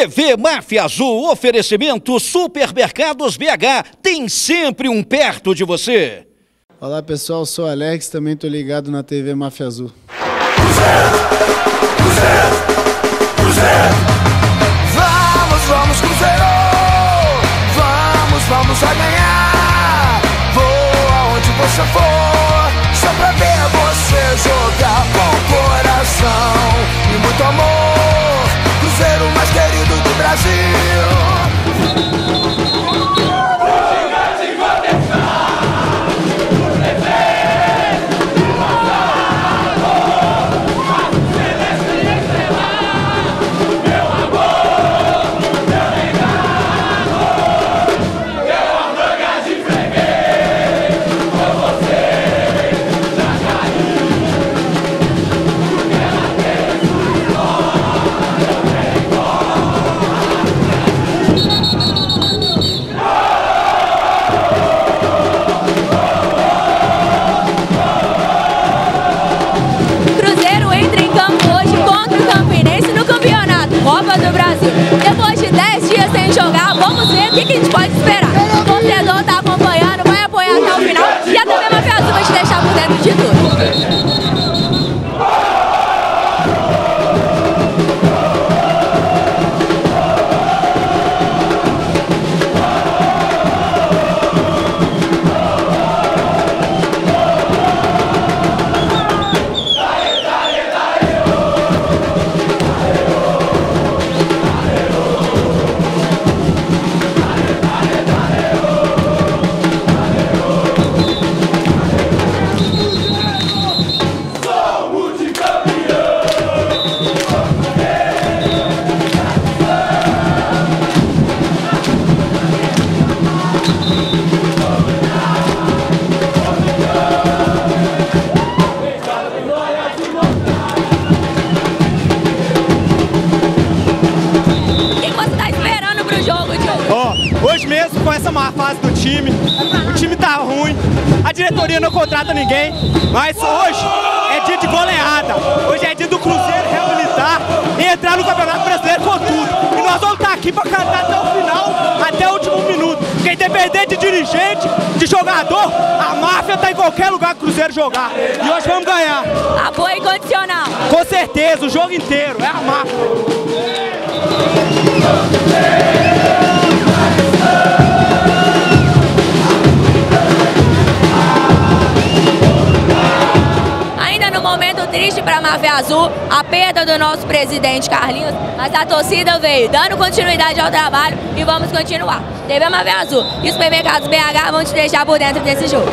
TV Máfia Azul, oferecimento Supermercados BH, tem sempre um perto de você. Olá pessoal, sou Alex, também estou ligado na TV Máfia Azul. Cruzeiro, Cruzeiro, Cruzeiro, vamos, vamos Cruzeiro, vamos, vamos a ganhar, vou aonde você for, só pra ver você jogar com coração e muito amor. Cruzeiro mais querido do Brasil. Copa do Brasil. Depois de 10 dias sem jogar, vamos ver o que a gente pode esperar. O torcedor tá acompanhando, vai apoiar até o final e a TV Máfia Azul vai te deixar por dentro de tudo. Não contrata ninguém, mas hoje é dia de goleada, hoje é dia do Cruzeiro reabilitar e entrar no Campeonato Brasileiro com tudo. E nós vamos estar aqui para cantar até o final, até o último minuto, porque independente de dirigente, de jogador, a máfia está em qualquer lugar que o Cruzeiro jogar. E hoje vamos ganhar. Apoio incondicional. Com certeza, o jogo inteiro, é a máfia. Triste para a Máfia Azul, a perda do nosso presidente Carlinhos, mas a torcida veio dando continuidade ao trabalho e vamos continuar. TV Máfia Azul e os Supermercados BH vão te deixar por dentro desse jogo.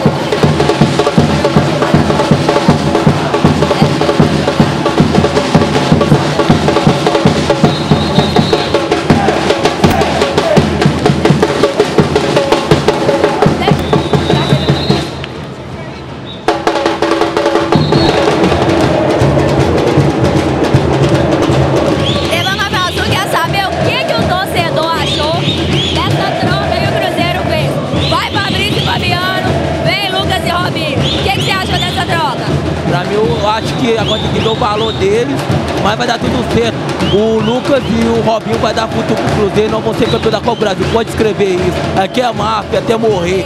Mas vai dar tudo certo. O Lucas e o Robinho vai dar futuro pro Cruzeiro, não vão ser campeão da Copa do Brasil. Pode escrever isso. Aqui é a máfia até morrer.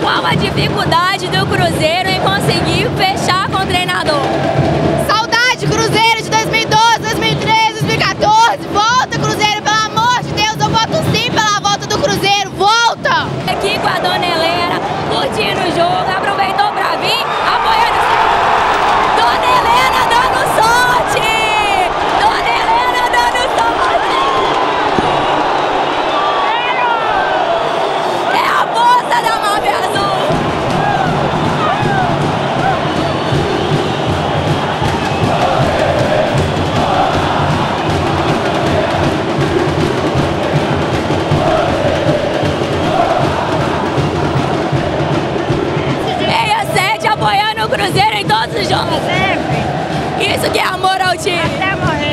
Qual a dificuldade do Cruzeiro em conseguir fechar com o treinador? Saudade, Cruzeiro de 2012, 2013, 2014. Volta, Cruzeiro, pelo amor de Deus. Eu voto sim pela volta do Cruzeiro. Volta! Aqui com a dona Helena, curtindo o jogo, aproveitou pra vir, apoiando o seu... Dona Helena dando sorte! Cruzeiro em todos os jogos. Sempre. Isso que é amor ao time. Até morrer.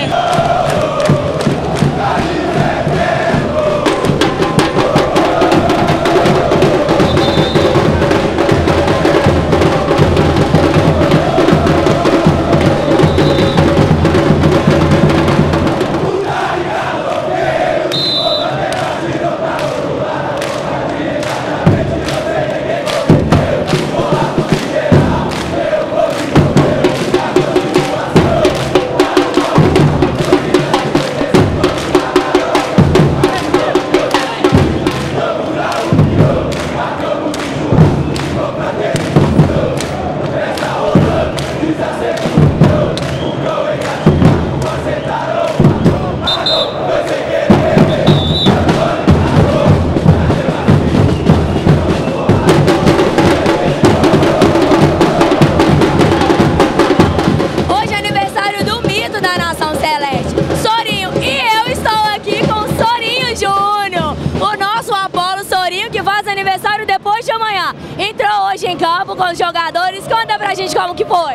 com os jogadores. Conta pra gente como que foi.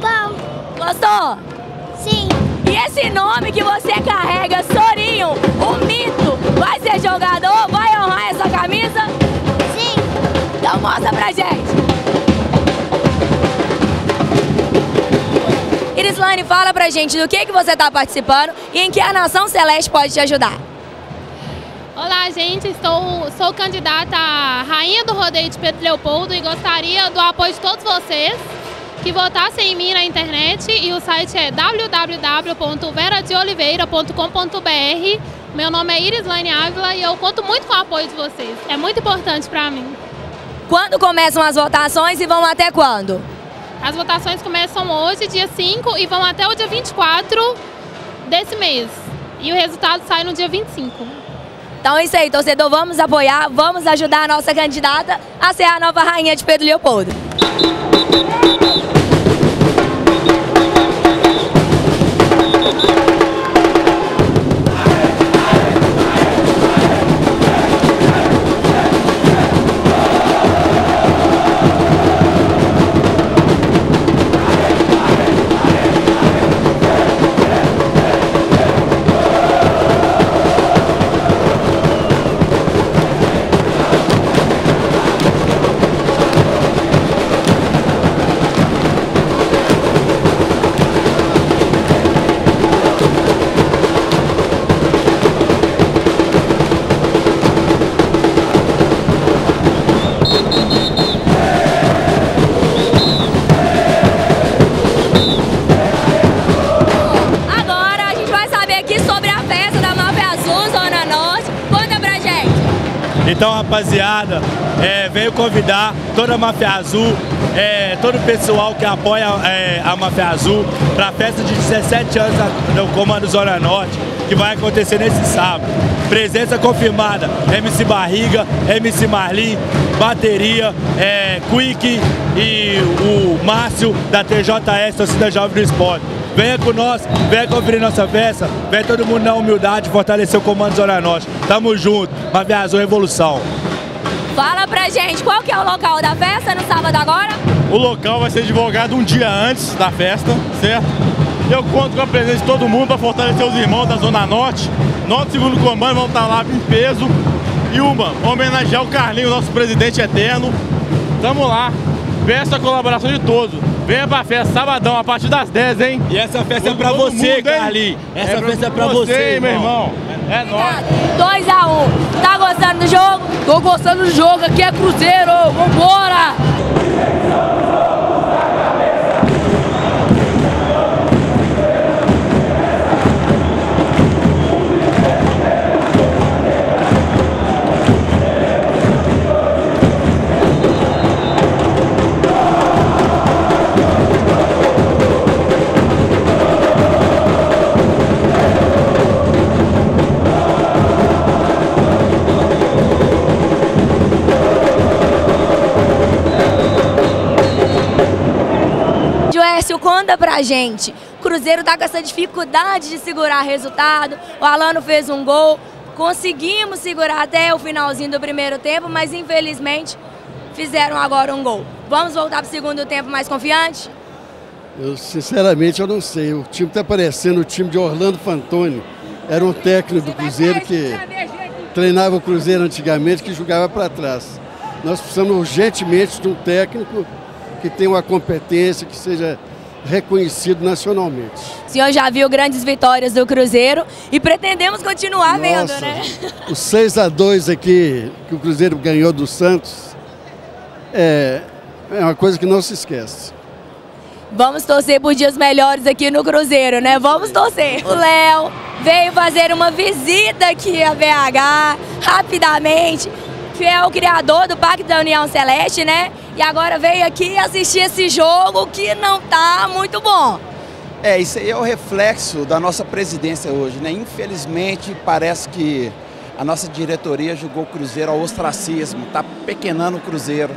Bom. Gostou? Sim. E esse nome que você carrega, Sorinho, o mito, vai ser jogador? Vai honrar essa camisa? Sim. Então mostra pra gente. Iris Lane, fala pra gente do que você tá participando e em que a Nação Celeste pode te ajudar. Olá, gente. Sou candidata à Rainha do Rodeio de Pedro Leopoldo e gostaria do apoio de todos vocês que votassem em mim na internet. E o site é www.veradeoliveira.com.br. Meu nome é Iris Lane Ávila e eu conto muito com o apoio de vocês. É muito importante pra mim. Quando começam as votações e vão até quando? As votações começam hoje, dia 5, e vão até o dia 24 desse mês. E o resultado sai no dia 25. Então é isso aí, torcedor. Vamos apoiar, vamos ajudar a nossa candidata a ser a nova rainha de Pedro Leopoldo. Então, rapaziada, venho convidar toda a Máfia Azul, todo o pessoal que apoia a Máfia Azul para a festa de 17 anos do Comando Zona Norte, que vai acontecer nesse sábado. Presença confirmada, MC Barriga, MC Marlin, bateria, Quick e o Márcio da TJS, Torcida Jovem do Esporte. Venha com nós, venha conferir nossa festa, venha todo mundo na humildade fortalecer o Comando Zona Norte. Tamo junto, Máfia Azul Evolução. Fala pra gente, qual que é o local da festa no sábado agora? O local vai ser divulgado um dia antes da festa, certo? Eu conto com a presença de todo mundo para fortalecer os irmãos da Zona Norte. Nós do segundo comando vamos estar lá em peso e homenagear o Carlinhos, nosso presidente eterno. Tamo lá, peço a colaboração de todos. Venha pra festa, sabadão, a partir das 10, hein? E essa festa é pra você, Carlinhos. Essa festa é pra você, meu irmão. É nóis. 2-1. Tá gostando do jogo? Tô gostando do jogo. Aqui é Cruzeiro. Vambora! Conta pra gente, o Cruzeiro tá com essa dificuldade de segurar resultado, o Alano fez um gol, conseguimos segurar até o finalzinho do primeiro tempo, mas infelizmente fizeram agora um gol. Vamos voltar pro segundo tempo mais confiante? Eu sinceramente eu não sei, o time tá parecendo o time de Orlando Fantoni, era um técnico do Cruzeiro que treinava o Cruzeiro antigamente, que jogava pra trás. Nós precisamos urgentemente de um técnico que tenha uma competência, que seja reconhecido nacionalmente. O senhor já viu grandes vitórias do Cruzeiro e pretendemos continuar vendo, né? O 6-2 aqui que o Cruzeiro ganhou do Santos é uma coisa que não se esquece. Vamos torcer por dias melhores aqui no Cruzeiro, né? Vamos torcer. O Léo veio fazer uma visita aqui a BH rapidamente, que é o criador do Parque da União Celeste, né? E agora veio aqui assistir esse jogo que não tá muito bom. Isso aí é o reflexo da nossa presidência hoje, né? Infelizmente, parece que a nossa diretoria jogou o Cruzeiro ao ostracismo, tá pequenando o Cruzeiro.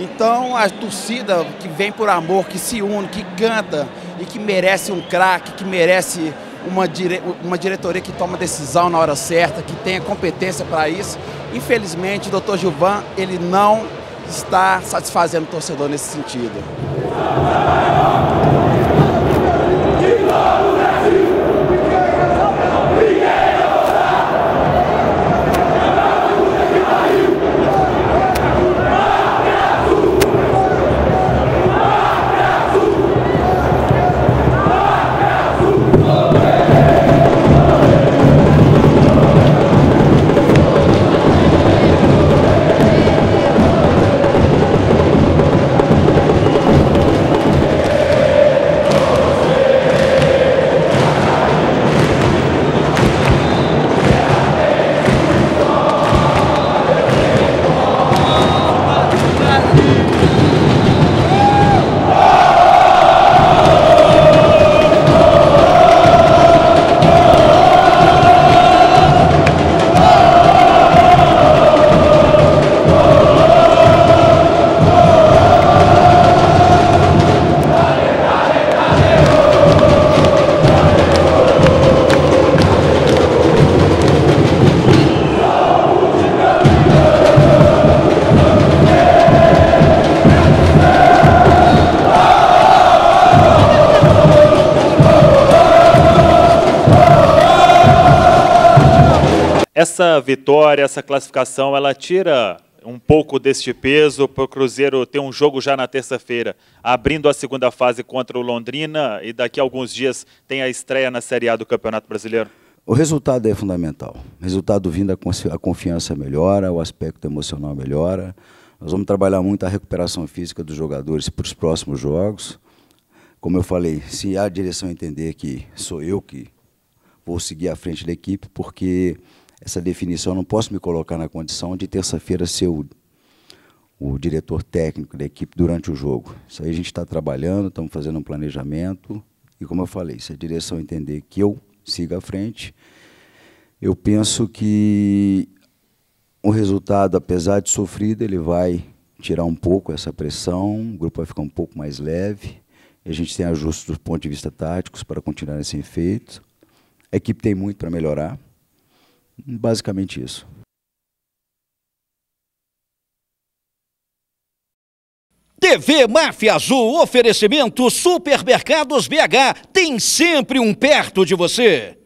Então, a torcida que vem por amor, que se une, que canta e que merece um craque, que merece uma diretoria que toma decisão na hora certa, que tenha competência para isso. Infelizmente, o doutor Gilvan, ele não está satisfazendo o torcedor nesse sentido. Essa vitória, essa classificação, ela tira um pouco deste peso para o Cruzeiro ter um jogo já na terça-feira, abrindo a segunda fase contra o Londrina, e daqui a alguns dias tem a estreia na Série A do Campeonato Brasileiro? O resultado é fundamental. O resultado vindo, a confiança melhora, o aspecto emocional melhora. Nós vamos trabalhar muito a recuperação física dos jogadores para os próximos jogos. Como eu falei, se a direção entender que sou eu que vou seguir à frente da equipe, porque essa definição, eu não posso me colocar na condição de terça-feira ser o diretor técnico da equipe durante o jogo. Isso aí a gente está trabalhando, estamos fazendo um planejamento. E como eu falei, se a direção entender que eu siga à frente, eu penso que o resultado, apesar de sofrido, ele vai tirar um pouco essa pressão, o grupo vai ficar um pouco mais leve. E a gente tem ajustes do ponto de vista táticos para continuar esse efeito. A equipe tem muito para melhorar. Basicamente isso. TV Máfia Azul, oferecimento Supermercados BH, tem sempre um perto de você.